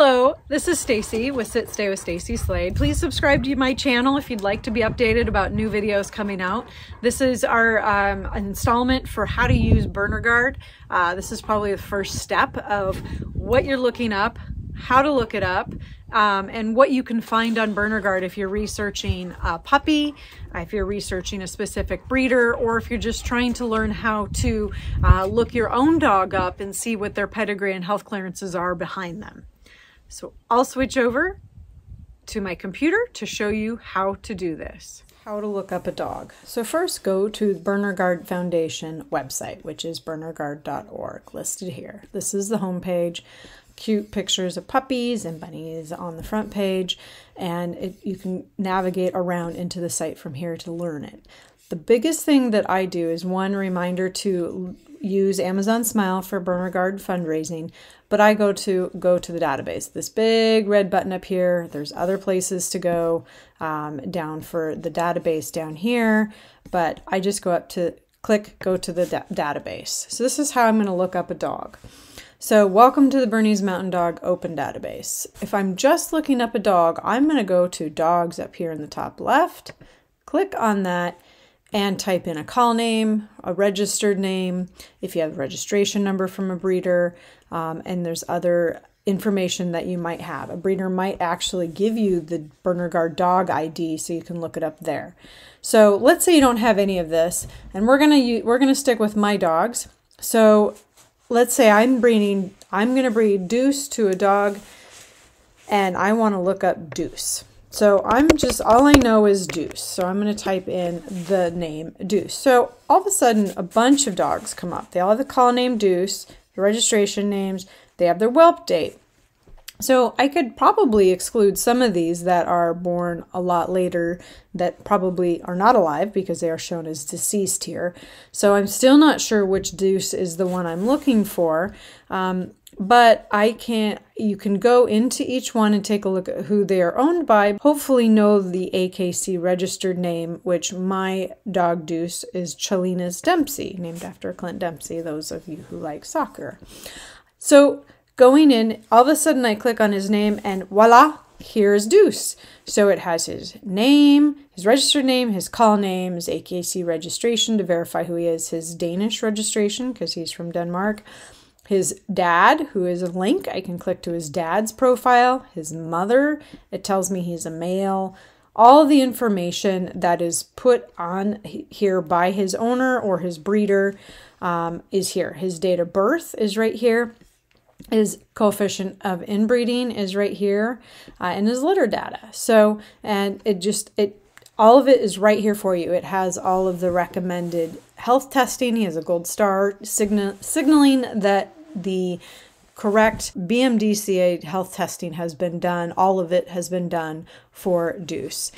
Hello, this is Stacy with SitStay with Stacy Slade. Please subscribe to my channel if you'd like to be updated about new videos coming out. This is our installment for how to use Berner Garde. This is probably the first step of what you're looking up, how to look it up, and what you can find on Berner Garde if you're researching a puppy, if you're researching a specific breeder, or if you're just trying to learn how to look your own dog up and see what their pedigree and health clearances are behind them. So I'll switch over to my computer to show you how to do this. How to look up a dog. So first go to the Berner Garde Foundation website, which is BernerGuard.org, listed here. This is the homepage. Cute pictures of puppies and bunnies on the front page, and you can navigate around into the site from here to learn it. The biggest thing that I do is one reminder to use Amazon Smile for Berner Garde fundraising, but I go to the database. This big red button up here, there's other places to go down for the database down here, but I just go up to click go to the database. So this is how I'm going to look up a dog. So welcome to the Bernese Mountain Dog Open Database. If I'm just looking up a dog, I'm going to go to dogs up here in the top left, click on that, and type in a call name, a registered name, if you have a registration number from a breeder, and there's other information that you might have. A breeder might actually give you the Berner Garde dog ID so you can look it up there. So let's say you don't have any of this, and we're going to stick with my dogs. So let's say I'm going to breed Deuce to a dog, and I want to look up Deuce. So all I know is Deuce. So I'm going to type in the name Deuce. So all of a sudden, a bunch of dogs come up. They all have the call name Deuce, the registration names, they have their whelp date. So I could probably exclude some of these that are born a lot later that probably are not alive because they are shown as deceased here. So I'm still not sure which Deuce is the one I'm looking for, but you can go into each one and take a look at who they are owned by. Hopefully know the AKC registered name, which my dog Deuce is Chalina's Dempsey, named after Clint Dempsey, those of you who like soccer. So going in, all of a sudden I click on his name and voila, here's Deuce. So it has his name, his registered name, his call name, his AKC registration to verify who he is, his Danish registration because he's from Denmark, his dad, who is a link. I can click to his dad's profile, his mother. It tells me he's a male. All the information that is put on here by his owner or his breeder is here. His date of birth is right here. His coefficient of inbreeding is right here, and his litter data. So, and all of it is right here for you. It has all of the recommended health testing. He has a gold star signaling that the correct BMDCA health testing has been done. All of it has been done for Deuce.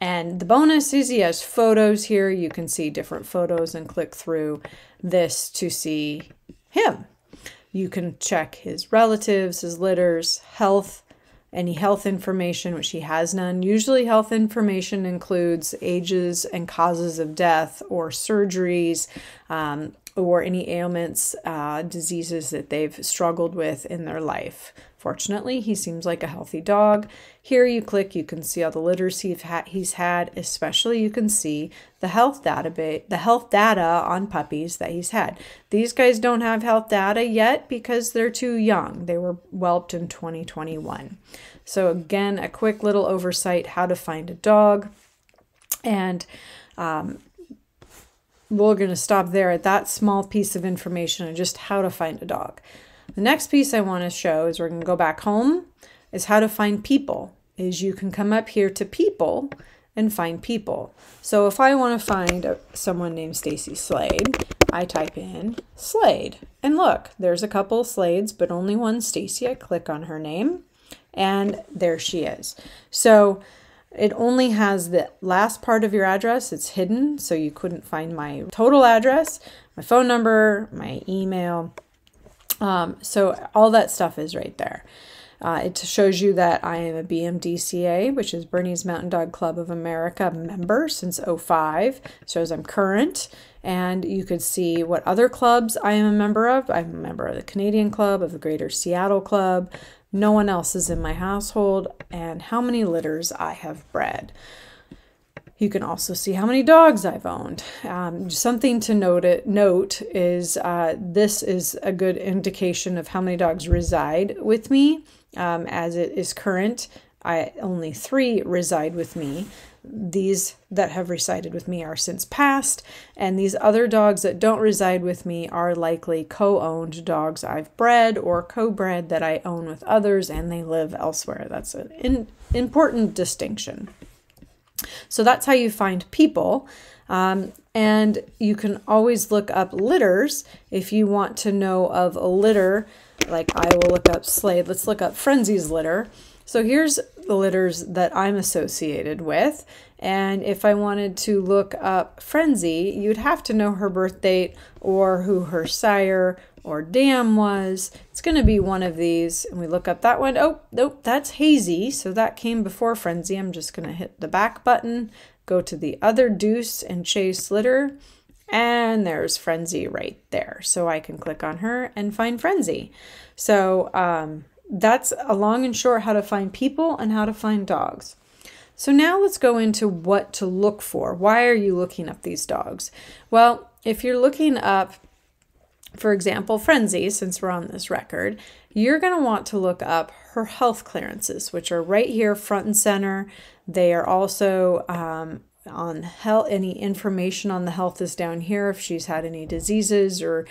And the bonus is he has photos here. You can see different photos and click through this to see him. You can check his relatives, his litters, health, any health information, which he has none. Usually health information includes ages and causes of death or surgeries or any ailments, diseases that they've struggled with in their life. Fortunately, he seems like a healthy dog. Here you click, you can see all the litters he's had, especially you can see the health database, the health data on puppies that he's had. These guys don't have health data yet because they're too young. They were whelped in 2021. So again, a quick little oversight, how to find a dog. And we're going to stop there at that small piece of information on just how to find a dog. The next piece I want to show is we're going to go back home, is how to find people. Is you can come up here to people and find people. So if I want to find someone named Stacy Slade, I type in Slade. And look, there's a couple Slades, but only one Stacy. I click on her name and there she is. So it only has the last part of your address. It's hidden, so you couldn't find my total address, my phone number, my email. So all that stuff is right there. It shows you that I am a BMDCA, which is Bernese Mountain Dog Club of America member since '05. Shows I'm current, and you could see what other clubs I am a member of. I'm a member of the Canadian Club, of the Greater Seattle Club, no one else is in my household, and how many litters I have bred. You can also see how many dogs I've owned. Something to note is this is a good indication of how many dogs reside with me. As it is current, only 3 reside with me. These that have resided with me are since passed, and these other dogs that don't reside with me are likely co-owned dogs I've bred or co-bred that I own with others, and they live elsewhere. That's an important distinction. So that's how you find people, and you can always look up litters if you want to know of a litter. Like I will look up Slade. Let's look up Frenzy's litter. So here's the litters that I'm associated with, and if I wanted to look up Frenzy, you'd have to know her birth date or who her sire or dam was. It's going to be one of these, and we look up that one. Oh, nope, that's Hazy, so that came before Frenzy. I'm just going to hit the back button, go to the other Deuce and Chase litter, and there's Frenzy right there. So I can click on her and find Frenzy. So that's a long and short how to find people and how to find dogs. So now let's go into what to look for. Why are you looking up these dogs? Well, if you're looking up, for example, Frenzy, since we're on this record, you're going to want to look up her health clearances, which are right here front and center. They are also on health. Any information on the health is down here if she's had any diseases or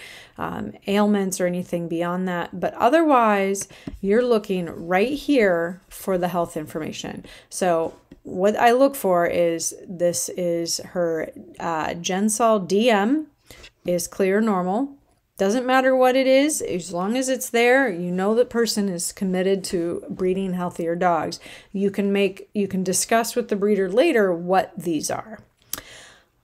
ailments or anything beyond that. But otherwise, you're looking right here for the health information. So what I look for is this is her Gensol DM is clear normal. Doesn't matter what it is, as long as it's there, you know the person is committed to breeding healthier dogs. You can discuss with the breeder later what these are.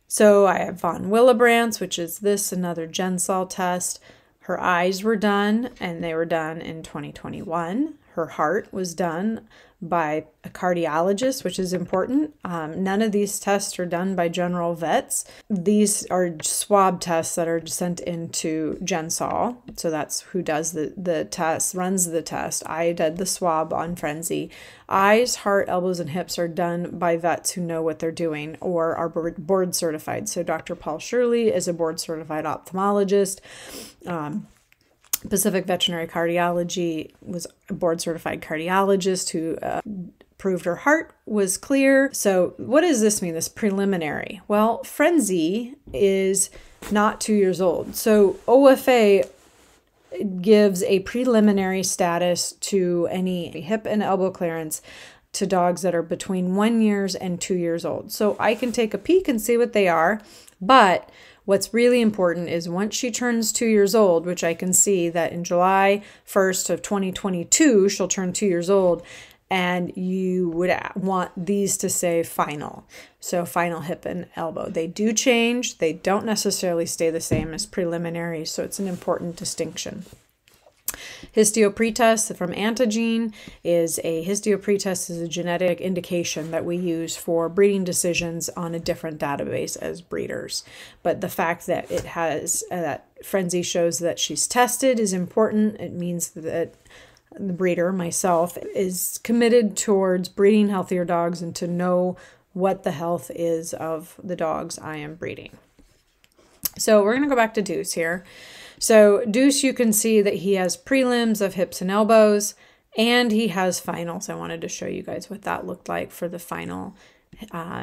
So I have Von Willebrand's, which is this, another Gensol test. Her eyes were done, and they were done in 2021. Her heart was done by a cardiologist, which is important. None of these tests are done by general vets. These are swab tests that are sent into Gensol. So that's who does the test, runs the test. I did the swab on Frenzy. Eyes, heart, elbows, and hips are done by vets who know what they're doing or are board certified. So Dr. Paul Shirley is a board certified ophthalmologist. Pacific Veterinary Cardiology was a board-certified cardiologist who proved her heart was clear. So what does this mean, this preliminary? Well, Frenzy is not 2 years old. So OFA gives a preliminary status to any hip and elbow clearance to dogs that are between 1 year and 2 years old. So I can take a peek and see what they are, but what's really important is once she turns 2 years old, which I can see that in July 1st of 2022, she'll turn 2 years old, and you would want these to say final. So final hip and elbow. They do change. They don't necessarily stay the same as preliminary, so it's an important distinction. Histiopretest from Antigene is a genetic indication that we use for breeding decisions on a different database as breeders. But the fact that it has that Frenzy shows that she's tested is important. It means that the breeder, myself, is committed towards breeding healthier dogs and to know what the health is of the dogs I am breeding. So we're going to go back to Deuce here. So Deuce, you can see that he has prelims of hips and elbows, and he has finals. I wanted to show you guys what that looked like for the final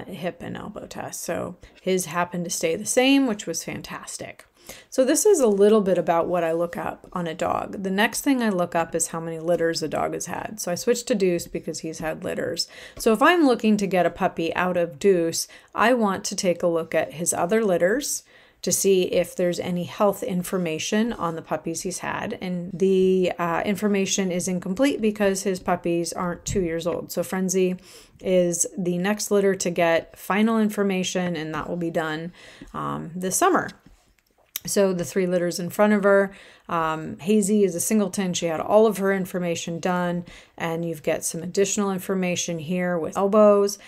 hip and elbow test. So his happened to stay the same, which was fantastic. So this is a little bit about what I look up on a dog. The next thing I look up is how many litters a dog has had. So I switched to Deuce because he's had litters. So if I'm looking to get a puppy out of Deuce, I want to take a look at his other litters to see if there's any health information on the puppies he's had. And the information is incomplete because his puppies aren't 2 years old. So Frenzy is the next litter to get final information, and that will be done this summer. So the 3 litters in front of her, Hazy is a singleton. She had all of her information done, and you've got some additional information here with elbows,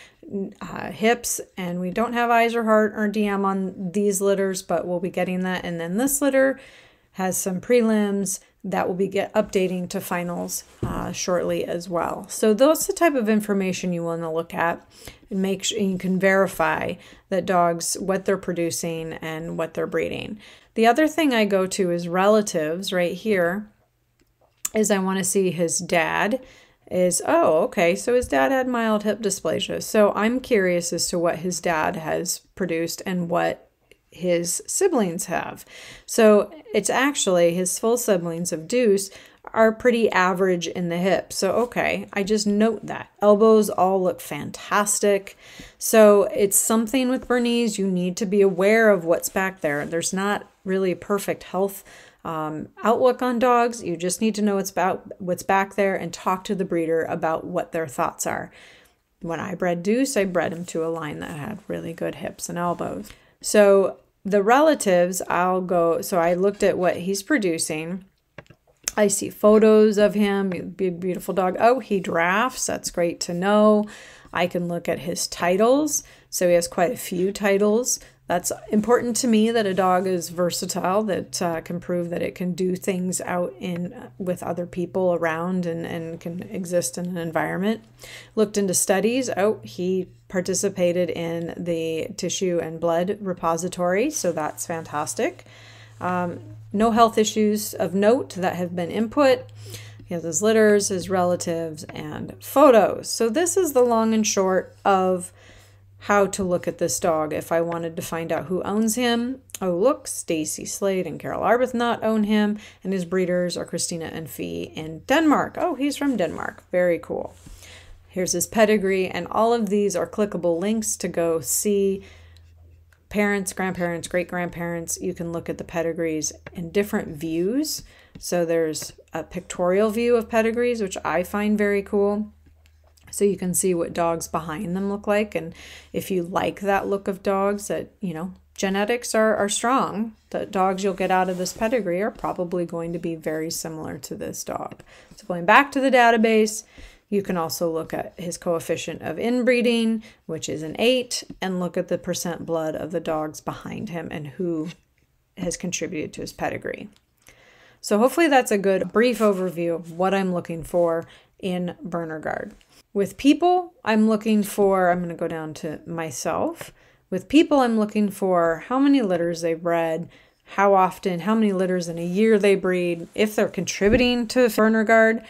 hips, and we don't have eyes or heart or DM on these litters, but we'll be getting that. And then this litter has some prelims, that will be updating to finals shortly as well. So that's the type of information you want to look at and make sure you can verify that dogs, what they're producing and what they're breeding. The other thing I go to is relatives right here, is I want to see his dad is, oh, okay, so his dad had mild hip dysplasia. So I'm curious as to what his dad has produced and what his siblings have. So it's actually his full siblings of Deuce are pretty average in the hip. So, okay, I just note that. Elbows all look fantastic. So it's something with Bernese, you need to be aware of what's back there. There's not really a perfect health outlook on dogs. You just need to know what's back there and talk to the breeder about what their thoughts are. When I bred Deuce, I bred him to a line that had really good hips and elbows. So the relatives, I'll go, so I looked at what he's producing. I see photos of him, he'd be a beautiful dog. Oh, he drafts, that's great to know. I can look at his titles. So he has quite a few titles. That's important to me that a dog is versatile, that can prove that it can do things out with other people around and can exist in an environment. Looked into studies. Oh, he participated in the tissue and blood repository, so that's fantastic. No health issues of note that have been input. He has his litters, his relatives, and photos. So this is the long and short of how to look at this dog if I wanted to find out who owns him. Oh, look, Stacy Slade and Carol Arbuthnot own him, and his breeders are Christina and Fee in Denmark. Oh, he's from Denmark. Very cool. Here's his pedigree, and all of these are clickable links to go see parents, grandparents, great-grandparents. You can look at the pedigrees in different views. So there's a pictorial view of pedigrees, which I find very cool. So you can see what dogs behind them look like. And if you like that look of dogs, that, you know, genetics are strong. The dogs you'll get out of this pedigree are probably going to be very similar to this dog. So going back to the database, you can also look at his coefficient of inbreeding, which is an 8, and look at the percent blood of the dogs behind him and who has contributed to his pedigree. So hopefully that's a good brief overview of what I'm looking for in Berner Garde. With people, I'm looking for, I'm going to go down to myself. With people, I'm looking for how many litters they bred, how often, how many litters in a year they breed, if they're contributing to Berner Garde.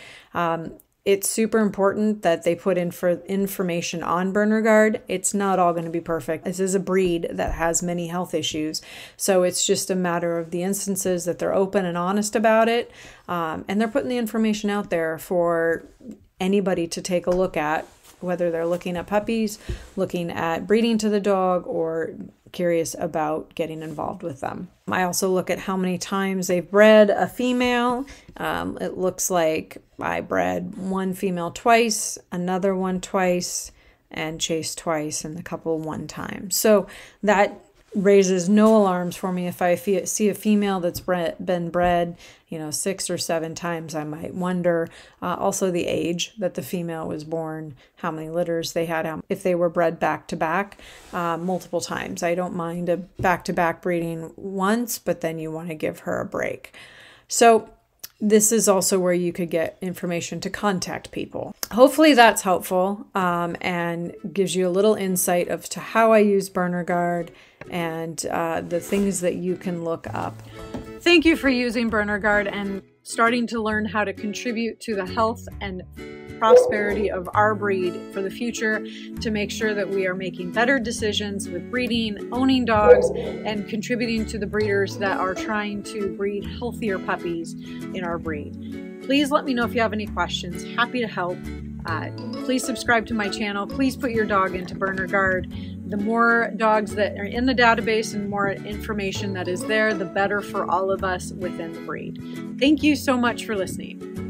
It's super important that they put in for information on Berner Garde. It's not all going to be perfect. This is a breed that has many health issues. So it's just a matter of the instances that they're open and honest about it. And they're putting the information out there for anybody to take a look at, whether they're looking at puppies, looking at breeding to the dog, or curious about getting involved with them. I also look at how many times they've bred a female. It looks like I bred one female twice, another one twice, and chased twice, and the couple one time. So that raises no alarms for me. If I see a female that's been bred, you know, 6 or 7 times, I might wonder. Also the age that the female was born, how many litters they had, if they were bred back to back multiple times. I don't mind a back to back breeding once, but then you want to give her a break. So this is also where you could get information to contact people. Hopefully that's helpful and gives you a little insight of to how I use Berner Garde and the things that you can look up. Thank you for using Berner Garde and starting to learn how to contribute to the health and prosperity of our breed for the future, to make sure that we are making better decisions with breeding, owning dogs, and contributing to the breeders that are trying to breed healthier puppies in our breed. Please let me know if you have any questions. Happy to help. Please subscribe to my channel. Please put your dog into Berner Garde. The more dogs that are in the database and more information that is there, the better for all of us within the breed. Thank you so much for listening.